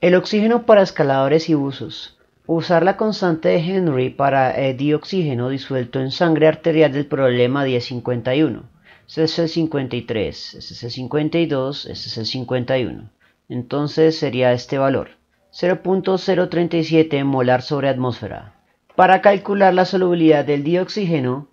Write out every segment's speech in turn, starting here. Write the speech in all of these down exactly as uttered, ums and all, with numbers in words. El oxígeno para escaladores y buzos. Usar la constante de Henry para eh, dioxígeno disuelto en sangre arterial del problema diez cincuenta y uno. Este es el cincuenta y tres, este es el cincuenta y dos, este es el cincuenta y uno. Entonces sería este valor. cero punto cero treinta y siete molar sobre atmósfera. Para calcular la solubilidad del dioxígeno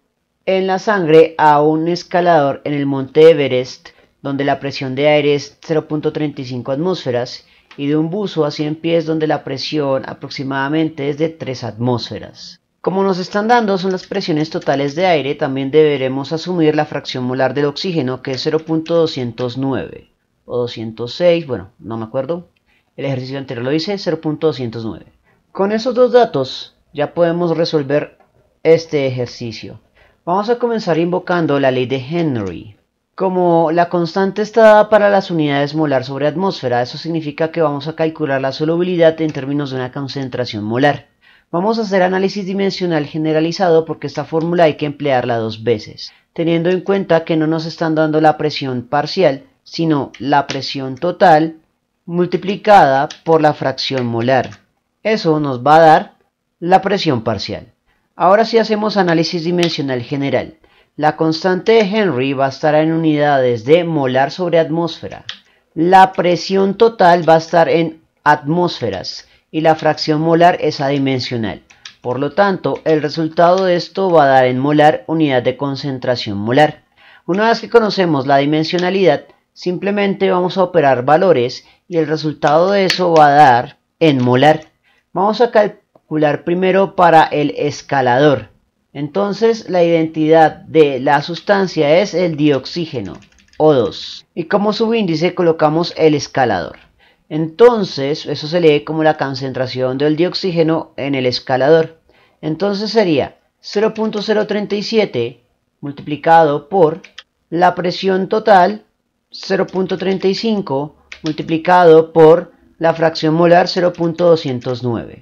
en la sangre a un escalador en el Monte Everest, donde la presión de aire es cero punto treinta y cinco atmósferas, y de un buzo a cien pies donde la presión aproximadamente es de tres atmósferas. Como nos están dando son las presiones totales de aire, también deberemos asumir la fracción molar del oxígeno, que es cero punto doscientos nueve o doscientos seis, bueno, no me acuerdo, el ejercicio anterior lo hice, cero punto doscientos nueve. Con esos dos datos ya podemos resolver este ejercicio. Vamos a comenzar invocando la ley de Henry. Como la constante está dada para las unidades molar sobre atmósfera, eso significa que vamos a calcular la solubilidad en términos de una concentración molar. Vamos a hacer análisis dimensional generalizado porque esta fórmula hay que emplearla dos veces, teniendo en cuenta que no nos están dando la presión parcial, sino la presión total multiplicada por la fracción molar. Eso nos va a dar la presión parcial. Ahora sí hacemos análisis dimensional general. La constante de Henry va a estar en unidades de molar sobre atmósfera. La presión total va a estar en atmósferas y la fracción molar es adimensional. Por lo tanto, el resultado de esto va a dar en molar unidad de concentración molar. Una vez que conocemos la dimensionalidad, simplemente vamos a operar valores y el resultado de eso va a dar en molar. Vamos a calcular primero para el escalador. Entonces la identidad de la sustancia es el dioxígeno, O dos. Y como subíndice colocamos el escalador. Entonces eso se lee como la concentración del dioxígeno en el escalador. Entonces sería cero punto cero treinta y siete multiplicado por la presión total, cero punto treinta y cinco multiplicado por la fracción molar, cero punto doscientos nueve.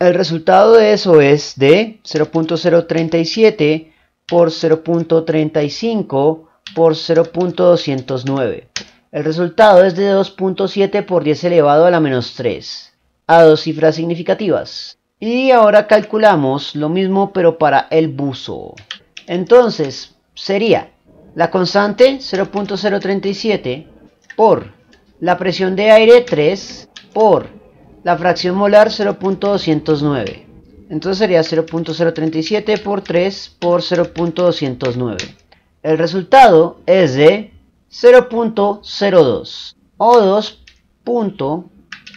El resultado de eso es de cero punto cero treinta y siete por cero punto treinta y cinco por cero punto doscientos nueve. El resultado es de dos punto siete por diez elevado a la menos tres, a dos cifras significativas. Y ahora calculamos lo mismo pero para el buzo. Entonces sería la constante cero punto cero treinta y siete por la presión de aire tres por la fracción molar cero punto doscientos nueve. Entonces sería cero punto cero treinta y siete por tres por cero punto doscientos nueve. El resultado es de cero punto cero dos o dos punto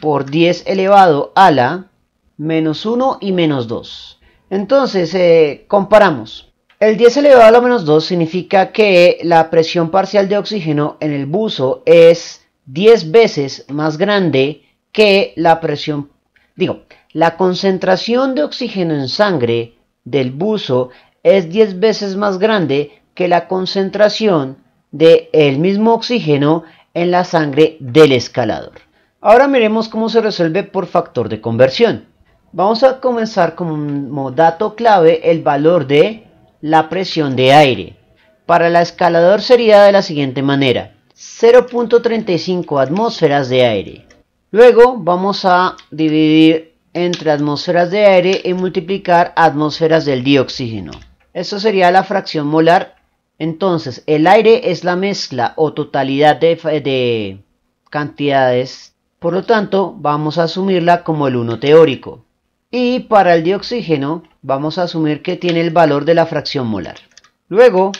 por diez elevado a la menos uno y menos dos. Entonces eh, comparamos. El diez elevado a la menos dos significa que la presión parcial de oxígeno en el buzo es diez veces más grande que la presión, digo, la concentración de oxígeno en sangre del buzo es diez veces más grande que la concentración del mismo oxígeno en la sangre del escalador. Ahora miremos cómo se resuelve por factor de conversión. Vamos a comenzar como dato clave el valor de la presión de aire. Para el escalador sería de la siguiente manera: cero punto treinta y cinco atmósferas de aire. Luego vamos a dividir entre atmósferas de aire y multiplicar atmósferas del dioxígeno. Esto sería la fracción molar. Entonces el aire es la mezcla o totalidad de, de cantidades. Por lo tanto vamos a asumirla como el uno teórico. Y para el dioxígeno vamos a asumir que tiene el valor de la fracción molar. Luego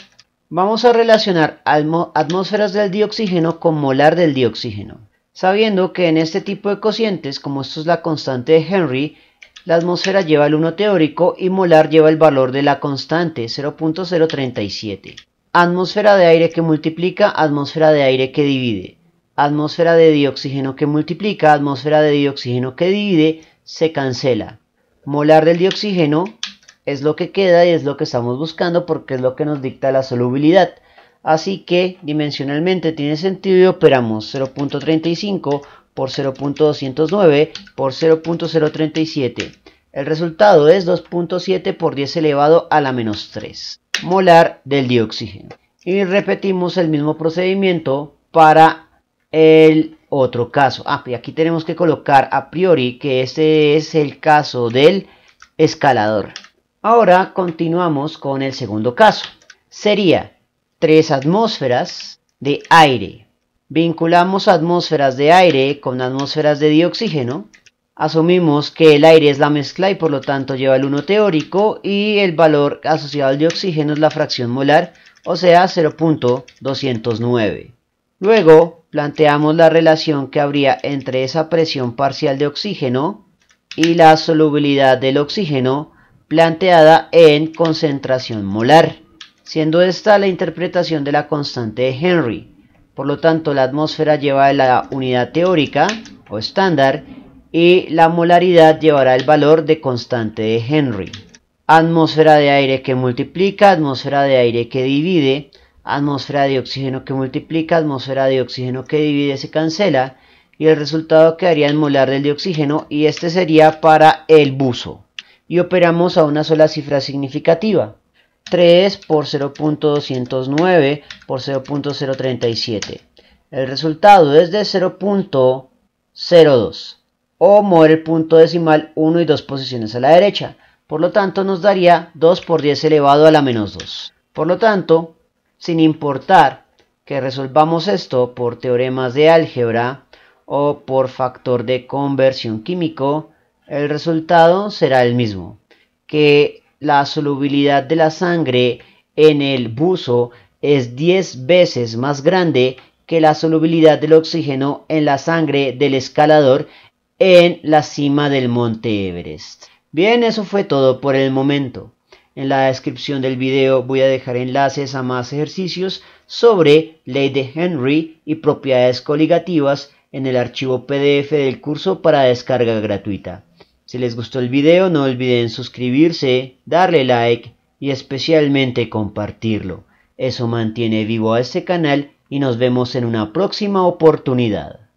vamos a relacionar atmósferas del dioxígeno con molar del dioxígeno, sabiendo que en este tipo de cocientes, como esto es la constante de Henry, la atmósfera lleva el uno teórico y molar lleva el valor de la constante, cero punto cero treinta y siete. Atmósfera de aire que multiplica, atmósfera de aire que divide. Atmósfera de dioxígeno que multiplica, atmósfera de dioxígeno que divide, se cancela. Molar del dioxígeno es lo que queda y es lo que estamos buscando porque es lo que nos dicta la solubilidad. Así que dimensionalmente tiene sentido y operamos cero punto treinta y cinco por cero punto doscientos nueve por cero punto cero treinta y siete. El resultado es dos punto siete por diez elevado a la menos tres molar del dioxígeno. Y repetimos el mismo procedimiento para el otro caso. Ah, y aquí tenemos que colocar a priori que este es el caso del escalador. Ahora continuamos con el segundo caso. Sería tres atmósferas de aire. Vinculamos atmósferas de aire con atmósferas de dioxígeno. Asumimos que el aire es la mezcla y por lo tanto lleva el uno teórico y el valor asociado al dioxígeno es la fracción molar, o sea cero punto doscientos nueve. Luego planteamos la relación que habría entre esa presión parcial de oxígeno y la solubilidad del oxígeno planteada en concentración molar, siendo esta la interpretación de la constante de Henry. Por lo tanto, la atmósfera lleva la unidad teórica o estándar y la molaridad llevará el valor de constante de Henry. Atmósfera de aire que multiplica, atmósfera de aire que divide, atmósfera de oxígeno que multiplica, atmósfera de oxígeno que divide se cancela y el resultado quedaría el molar del dioxígeno y este sería para el buzo. Y operamos a una sola cifra significativa, tres por cero punto doscientos nueve por cero punto cero treinta y siete. El resultado es de cero punto cero dos. O mover el punto decimal uno y dos posiciones a la derecha. Por lo tanto nos daría dos por diez elevado a la menos dos. Por lo tanto, sin importar que resolvamos esto por teoremas de álgebra o por factor de conversión químico, el resultado será el mismo. Que la solubilidad de la sangre en el buzo es diez veces más grande que la solubilidad del oxígeno en la sangre del escalador en la cima del Monte Everest. Bien, eso fue todo por el momento. En la descripción del video voy a dejar enlaces a más ejercicios sobre ley de Henry y propiedades coligativas en el archivo P D F del curso para descarga gratuita. Si les gustó el video, no olviden suscribirse, darle like y especialmente compartirlo. Eso mantiene vivo a este canal y nos vemos en una próxima oportunidad.